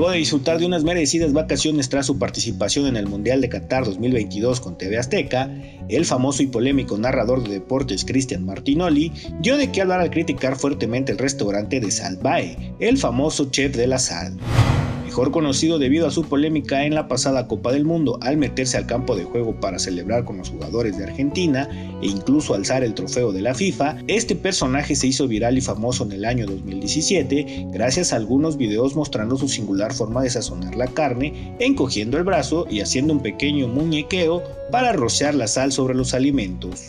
Luego de disfrutar de unas merecidas vacaciones tras su participación en el Mundial de Qatar 2022 con TV Azteca, el famoso y polémico narrador de deportes Christian Martinoli dio de qué hablar al criticar fuertemente el restaurante de Salt Bae, el famoso chef de la sal, mejor conocido debido a su polémica en la pasada Copa del Mundo al meterse al campo de juego para celebrar con los jugadores de Argentina e incluso alzar el trofeo de la FIFA. Este personaje se hizo viral y famoso en el año 2017 gracias a algunos videos mostrando su singular forma de sazonar la carne, encogiendo el brazo y haciendo un pequeño muñequeo para rociar la sal sobre los alimentos.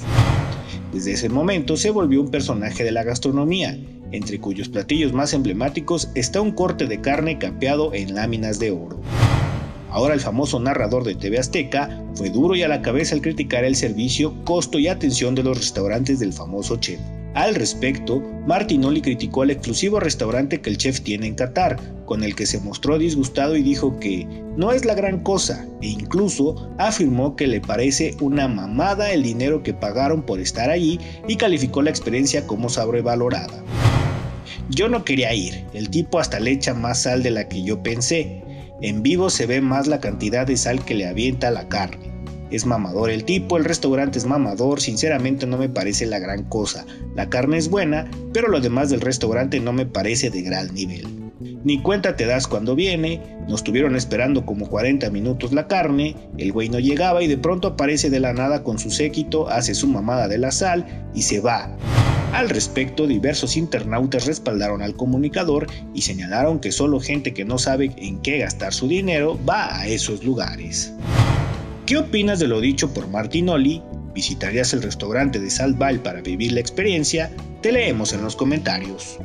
Desde ese momento se volvió un personaje de la gastronomía, entre cuyos platillos más emblemáticos está un corte de carne capeado en láminas de oro. Ahora el famoso narrador de TV Azteca fue duro y a la cabeza al criticar el servicio, costo y atención de los restaurantes del famoso chef. Al respecto, Martinoli criticó al exclusivo restaurante que el chef tiene en Qatar, con el que se mostró disgustado y dijo que no es la gran cosa, e incluso afirmó que le parece una mamada el dinero que pagaron por estar allí y calificó la experiencia como sobrevalorada. Yo no quería ir, el tipo hasta le echa más sal de la que yo pensé. En vivo se ve más la cantidad de sal que le avienta la carne. Es mamador el tipo, el restaurante es mamador, sinceramente no me parece la gran cosa. La carne es buena, pero lo demás del restaurante no me parece de gran nivel. Ni cuenta te das cuando viene, nos tuvieron esperando como 40 minutos la carne, el güey no llegaba y de pronto aparece de la nada con su séquito, hace su mamada de la sal y se va. Al respecto, diversos internautas respaldaron al comunicador y señalaron que solo gente que no sabe en qué gastar su dinero va a esos lugares. ¿Qué opinas de lo dicho por Martinoli? ¿Visitarías el restaurante de Salt Bae para vivir la experiencia? Te leemos en los comentarios.